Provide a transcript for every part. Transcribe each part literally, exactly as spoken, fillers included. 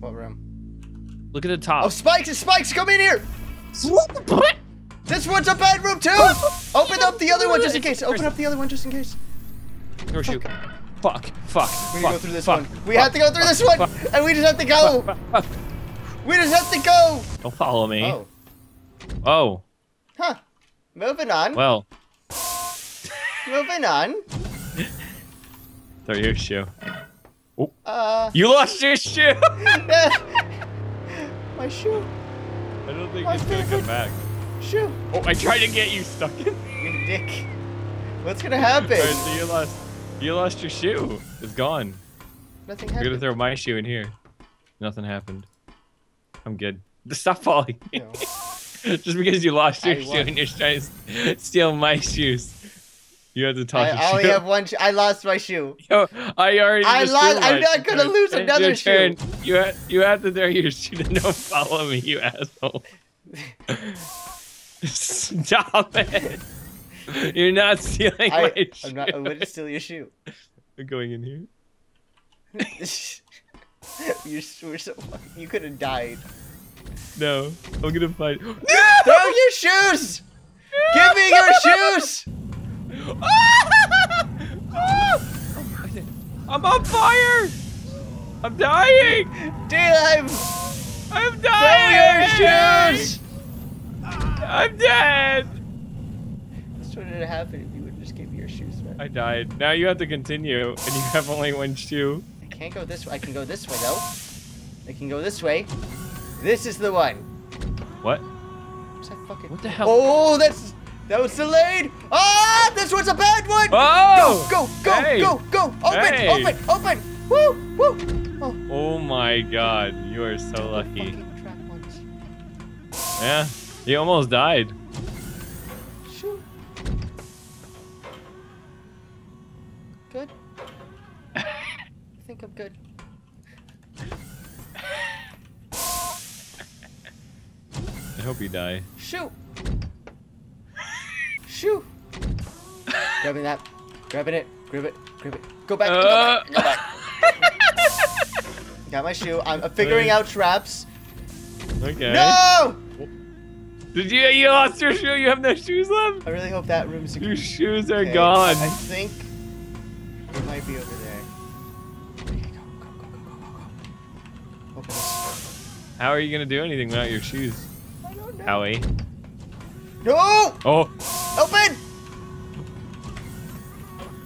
What room? Look at the top. Oh, spikes and spikes, come in here! What the fuck? This one's a bad room too! Open up the other one just in case. Open up the other one just in case. Or shoot. Fuck, fuck, fuck. We have to go through this one. We have to go through this one! And we just have to go! We just have to go! Don't follow me. Oh. Oh. Huh. Moving on. Well. Moving on. Throw your shoe. Oh. Uh, you lost your shoe! My shoe. I don't think My it's gonna come back. Shoe. Oh, I tried to get you stuck in. You dick. What's gonna happen? Right, so you lost, you lost your shoe. It's gone. Nothing happened. You're gonna throw my shoe in here. Nothing happened. I'm good. Stop falling. No. Just because you lost your I shoe won. And you're trying to steal my shoes. You have to toss I your only shoe. have one shoe. I lost my shoe. Yo, I already I lost. I'm not going to lose another shoe. You have, you have to throw your shoe. Don't follow me, you asshole. Stop it. You're not stealing I, my shoe. I'm not. I wouldn't steal your shoe. We're going in here. You're, we're so, you could have died. No, I'm gonna fight. No! Throw your shoes! Give me your shoes! I'm on fire! I'm dying! Dlive! I'm dying! Throw your shoes! I'm dead! That's what would have happened if you would just give me your shoes, man. I died. Now you have to continue, and you have only one shoe. I can't go this way. I can go this way, though. I can go this way. This is the one. What? What's that fucking... What the hell? Oh, that's... That was delayed. Ah, this one's a bad one. Oh! Go, go, go, hey. go, go. Open, hey. open, open. Woo, woo. Oh. Oh, my God. You are so lucky. Yeah, he almost died. Shoot. Good. I think I'm good. I hope you die. Shoot! Shoot! Grabbing that. Grabbing it. Grab it. Grab it. Go back. Uh, go back. Go back. Got my shoe. I'm, I'm figuring out traps. Okay. No! Did you? You lost your shoe. You have no shoes left. I really hope that room's secure. Your shoes are okay. gone. I think it might be over there. Okay, go, go, go, go, go, go, go. Open this. How are you gonna do anything without your shoes? Howie. No! Oh! Open!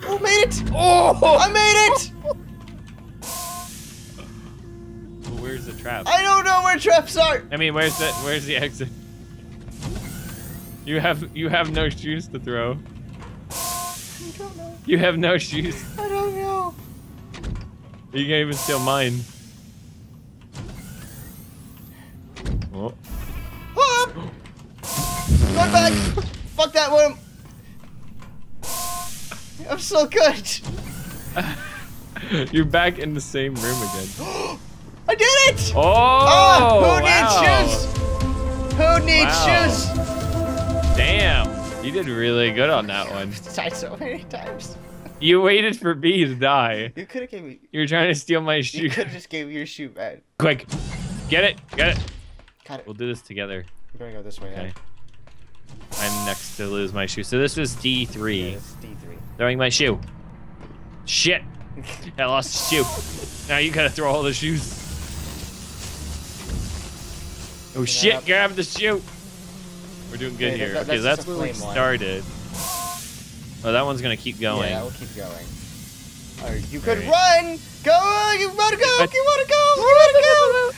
Oh, made it! Oh! I made it! Well, where's the trap? I don't know where traps are! I mean, where's that? Where's the exit? You have you have no shoes to throw. I don't know. You have no shoes. I don't know. You can't even steal mine. Oh. Going back! Fuck that one! I'm so good! You're back in the same room again. I did it! Oh! oh who wow. needs shoes? Who needs wow. shoes? Damn! You did really good on that one. I died so many times. You waited for B to die. You could have gave me. You were trying to steal my shoe. You could have just gave me your shoe, man. Quick! Get it! Get it! Got it. We'll do this together. We're gonna go this way. Okay. Now. I'm next to lose my shoe. So this was D three. Yeah, it's D three. Throwing my shoe. Shit. I lost the shoe. Now you gotta throw all the shoes. Oh Get shit, grab the shoe. We're doing good yeah, here. That, that, okay, that's, that's where we started. One. Oh, that one's gonna keep going. Yeah, we'll keep going. Or you could right. run! Go! You wanna go! But, you wanna go! You wanna go!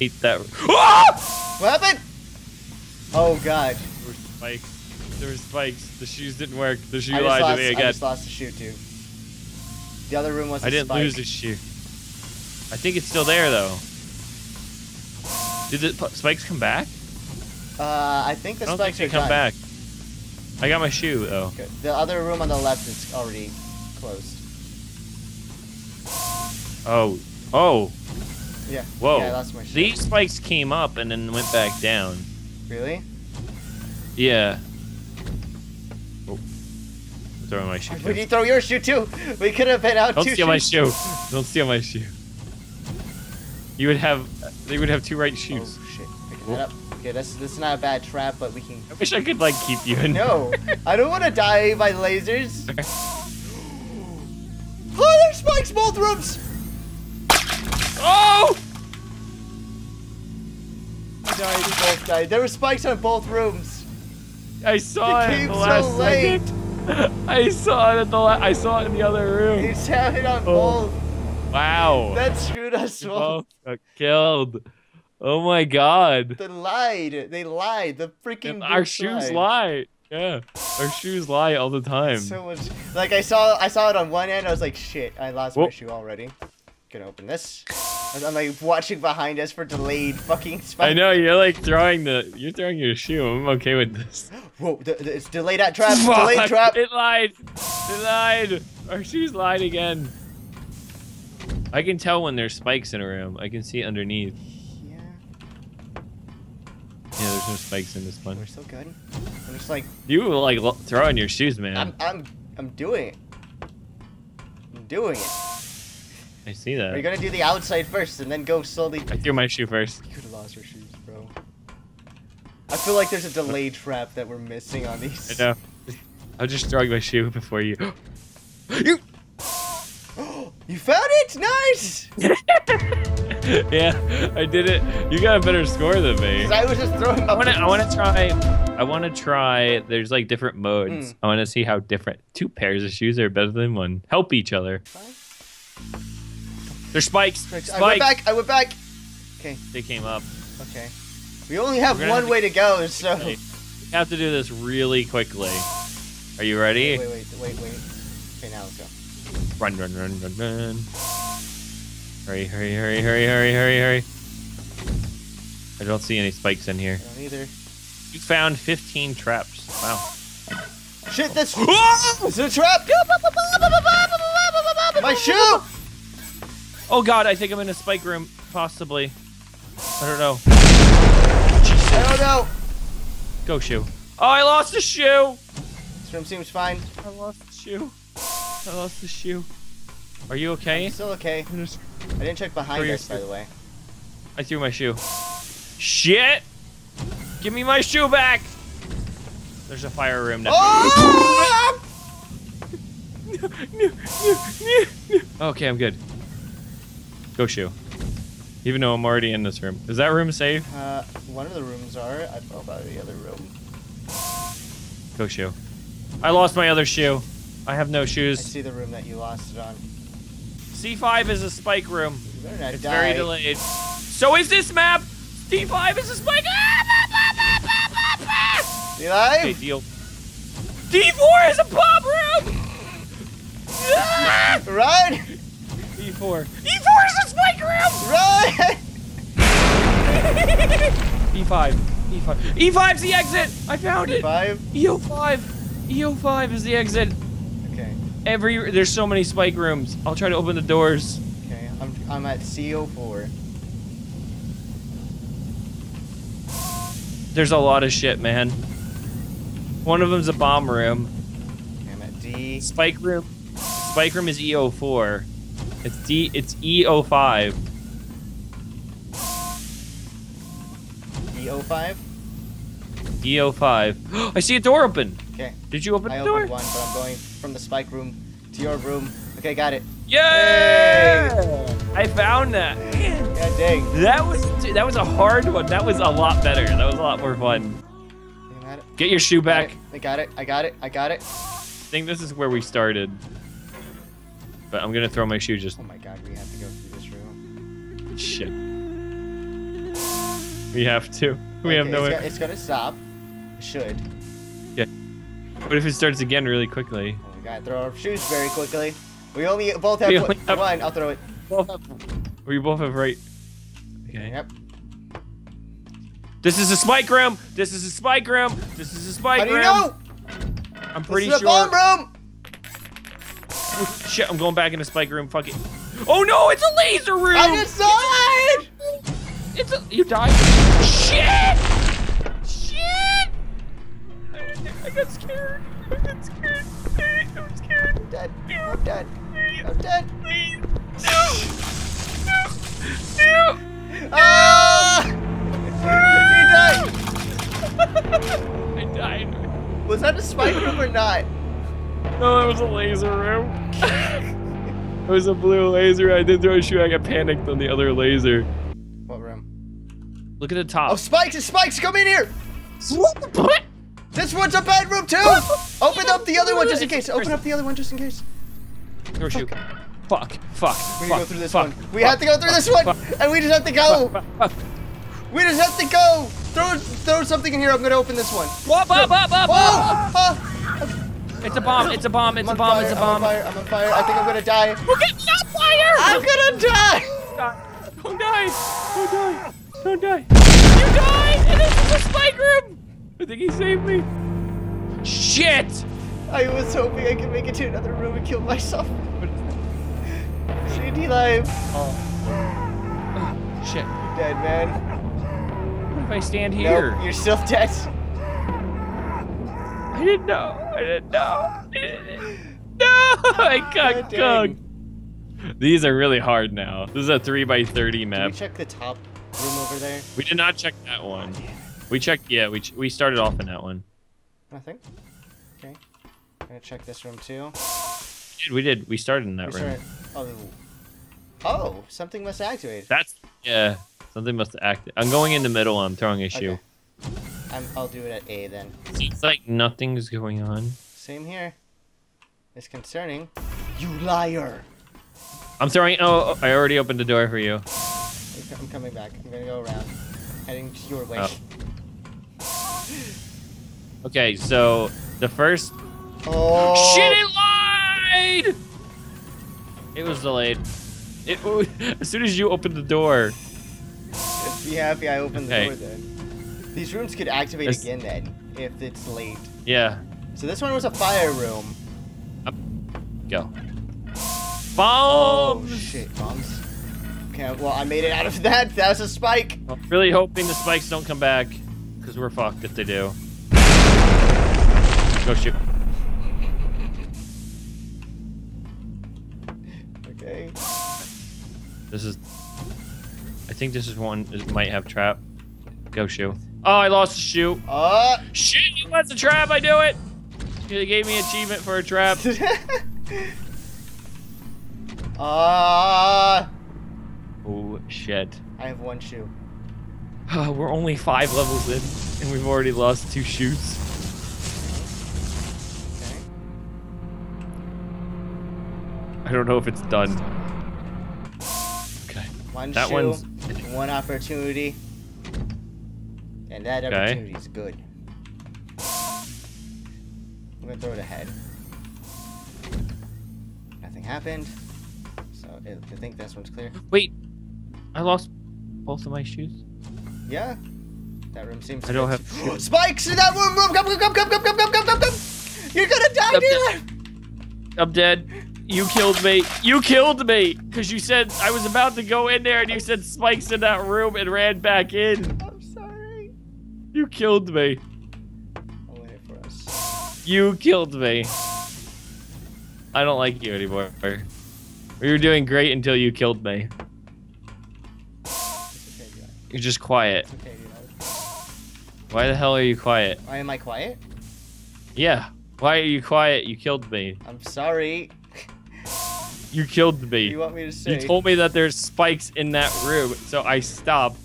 Eat that. Oh! What happened? Oh god. There were spikes. There were spikes. The shoes didn't work. The shoe lied lost, to me again. I just lost the shoe too. The other room was I didn't spike. lose the shoe. I think it's still there though. Did the spikes come back? Uh, I think the I don't spikes think they come done. back. I got my shoe though. Good. The other room on the left is already closed. Oh. Oh. Yeah. Whoa. Yeah, I lost my shoe. These spikes came up and then went back down. Really? Yeah. Oh. I'm throwing my shoe. Would you throw your shoe too? We could have been out Don't two steal shoes. my shoe. Don't steal my shoe. You would have, they would have two right shoes. Oh shit! Pick that up. Okay, that's this is not a bad trap, but we can. I wish I could like keep you in. No, I don't want to die by lasers. Oh, there's spikes both rooms. Oh! We died. We both died. There were spikes on both rooms. I saw it. It came the last so late. Second. I saw it at the. La I saw it in the other room. You saw it on oh. both. Wow. That screwed us both. Well. Killed. Oh my God. They lied. They lied. The freaking. Our shoes lie. Yeah. Our shoes lie all the time. So much. Like I saw, I saw it on one end. I was like, shit. I lost Whoop. my shoe already. Gonna open this. I'm like watching behind us for delayed fucking spikes. I know you're like throwing the. You're throwing your shoe. I'm okay with this. Whoa! The, the, it's delayed that trap. Fuck. Delayed trap. It lied. It lied. Our shoes lied again. I can tell when there's spikes in a room. I can see underneath. Yeah. Yeah, there's no spikes in this one. We're so good. I'm just like. You were like throwing your shoes, man. I'm, I'm, I'm doing it. I'm doing it. I see that. Are you gonna do the outside first and then go slowly? I threw my shoe first. You could've lost your shoes, bro. I feel like there's a delayed trap that we're missing on these. I know. I'm just throwing my shoe before you. You. You found it? Nice! Yeah, I did it. You got a better score than me. I was just throwing up. I wanna, I wanna try, I wanna try, there's like different modes. Mm. I wanna see how different, two pairs of shoes are better than one. Help each other. What? There's spikes. spikes. I went back, I went back. Okay. They came up. Okay. We only have one way to go, so. We have to do this really quickly. Are you ready? Wait, wait, wait, wait, wait. Okay, now let's go. Run, run, run, run, run. Hurry, hurry, hurry, hurry, hurry, hurry, hurry. I don't see any spikes in here. I don't either. You found fifteen traps. Wow. Shit, that's. Whoa! Is it a trap? My shoe! Oh God, I think I'm in a spike room. Possibly. I don't know. Jesus. I don't know. Go, shoe. Oh, I lost a shoe! This room seems fine. I lost a shoe. I lost the shoe. Are you okay? I'm still okay. I didn't check behind us, by the way. I threw my shoe. Shit! Give me my shoe back! There's a fire room now. Oh! No, no, no, no, no. Okay, I'm good. Go shoe. Even though I'm already in this room. Is that room safe? Uh, one of the rooms are. I don't know about the other room. Go shoe. I lost my other shoe. I have no shoes. I see the room that you lost it on. C five is a spike room. You better not it's die. Very delayed. So is this map. C five is a spike. You alive? Okay, deal. D four is a pop room. Run. D four. D four is a spike room. Run. E five. E five. E five's the exit. I found it. E five. E O five. E O five is the exit. Every there's so many spike rooms. I'll try to open the doors. Okay, I'm I'm at C O four. There's a lot of shit, man. One of them's a bomb room. Okay, I'm at D. Spike room. Spike room is E O four. It's D. It's E O five. E O five. E O five. I see a door open. Okay. Did you open I the door? I opened one, but I'm going from the spike room to your room. Okay, got it. Yeah! Yay! I found that. God dang. That was that was a hard one. That was a lot better. That was a lot more fun. Get your shoe back. I got it. I got it. I got it. I think this is where we started. But I'm gonna throw my shoe just. Oh my God, we have to go through this room. Shit. We have to. We okay, have no. It's, got, it's gonna stop. It should. Yeah. What if it starts again really quickly? Oh, we gotta throw our shoes very quickly. We only both have, we only have one. I'll throw it. Both have, we both have right. Okay. Yep. This is a spike room. This is a spike room. This is a spike room. How do you know? I'm pretty sure. This is a bomb room. Oh, shit! I'm going back in the spike room. Fuck it. Oh no! It's a laser room. I just saw it. It's a, you died. Shit! Shit! I got scared. I got scared. I'm scared. I'm dead. I'm dead. I'm dead. Please. No! No! No! Was that a spike room or not? No, that was a laser room. It was a blue laser. I did throw a shoe. I got panicked on the other laser. What room? Look at the top. Oh, spikes and spikes. Come in here. What the fuck? This one's a bad room, too. Open up the other one just in case. Open up the other one just in case. Throw a shoe. Fuck, fuck, fuck, We need to go through this fuck, one. Fuck, we have to go through fuck, this one, fuck, and we just have to go. Fuck, fuck, fuck. We just have to go. Throw, throw something in here. I'm gonna open this one. Whoa, whoa, whoa, whoa, whoa. Oh, oh. It's a bomb. It's a bomb. It's I'm a bomb. Fire, it's a bomb. I'm on fire. I'm on fire. I think I'm gonna die. We're getting on fire. I'm gonna die. Don't die. Don't die. Don't die. You died, and this is a spike room. I think he saved me. Shit. I was hoping I could make it to another room and kill myself. Dlive. Oh. Oh, shit. You're dead, man. What if I stand here? Nope, you're still dead. I didn't know. I didn't know. I didn't. No, I got cooked. These are really hard now. This is a three by thirty map. Did we check the top room over there? We did not check that one. Oh, we checked, yeah, we, ch we started off in that one. Nothing? Okay. I'm gonna check this room too. We did. We started in that we room. Started, oh. Oh, something must activate. That's yeah. Something must activate. I'm going in the middle. I'm throwing a shoe. Okay. I'm, I'll do it at A then. It's like nothing's going on. Same here. It's concerning. You liar. I'm throwing. Oh, I already opened the door for you. I'm coming back. I'm gonna go around, heading your way. Oh. Okay, so the first. Oh. Shit! It lied. It was delayed. It, as soon as you open the door. Just be happy I opened the okay. door then. These rooms could activate it's, again then, if it's late. Yeah. So this one was a fire room. Up. Go. Bombs! Oh shit, bombs. Okay, well I made it out of that. That was a spike. I'm really hoping the spikes don't come back, because we're fucked if they do. Go shoot. Okay. This is, I think this is one that might have trap. Go shoe. Oh, I lost the shoe. Uh, Shit, you lost the trap, I knew it. It gave me achievement for a trap. uh, oh, shit. I have one shoe. Oh, we're only five levels in and we've already lost two shoes. Okay. I don't know if it's done. One that shoe, one's... one opportunity, and that okay. opportunity is good. I'm gonna throw it ahead. Nothing happened, so I think this one's clear. Wait, I lost both of my shoes. Yeah, that room seems. I don't have shoes. Spikes in that room. Room, come, come, come, come, come, come, come, come, come. You're gonna die, I'm dealer. Dead. I'm dead. You killed me. You killed me because you said I was about to go in there and you said spikes in that room and ran back in. I'm sorry. You killed me. I'll wait for us. You killed me. I don't like you anymore. We were doing great until you killed me. It's okay, you're just quiet. It's okay, why the hell are you quiet? Why am I quiet? Yeah. Why are you quiet? You killed me. I'm sorry. You killed me. You want me to say? You told me that there's spikes in that room, so I stopped.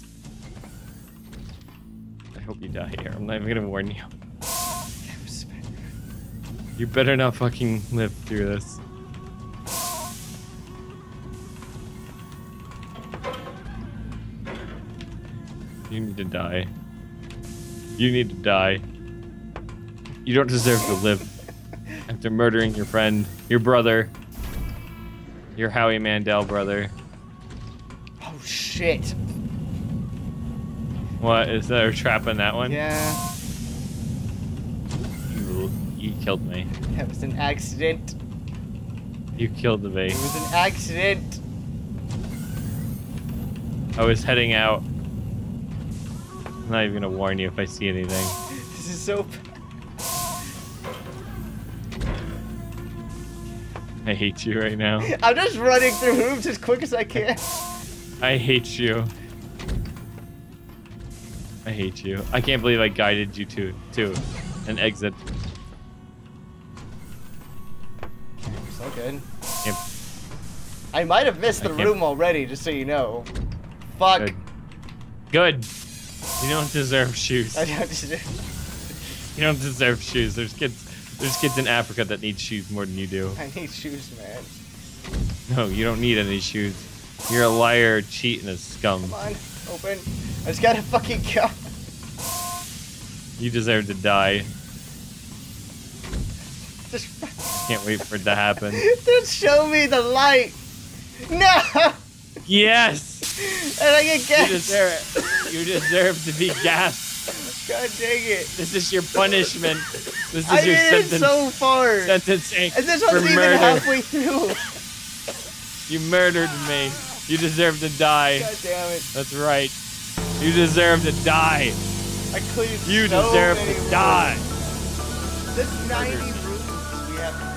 I hope you die here. I'm not even gonna warn you. You better not fucking live through this. You need to die. You need to die. You don't deserve to live after murdering your friend, your brother. Your Howie Mandel brother. Oh shit. What, is there a trap in that one? Yeah. You, you killed me. That was an accident. You killed me. It was an accident. I was heading out. I'm not even gonna warn you if I see anything. This is so bad. I hate you right now. I'm just running through hoops as quick as I can. I hate you. I hate you. I can't believe I guided you to, to an exit. good. Yep. I might have missed the room already, just so you know. Fuck. Good. Good. You don't deserve shoes. I don't deserve. You don't deserve shoes. There's kids. There's kids in Africa that need shoes more than you do. I need shoes, man. No, you don't need any shoes. You're a liar, cheat, and a scum. Come on, open. I just gotta fucking go. You deserve to die. Just can't wait for it to happen. Just show me the light. No. Yes. And I get gassed. You deserve it. You deserve to be gassed. God dang it. This is your punishment. This is I your sentence. I did it so far. Sentencing for murder. And this wasn't even halfway through. You murdered me. You deserve to die. God damn it. That's right. You deserve to die. I cleaned so many rooms. You deserve to die. There's ninety rooms we have to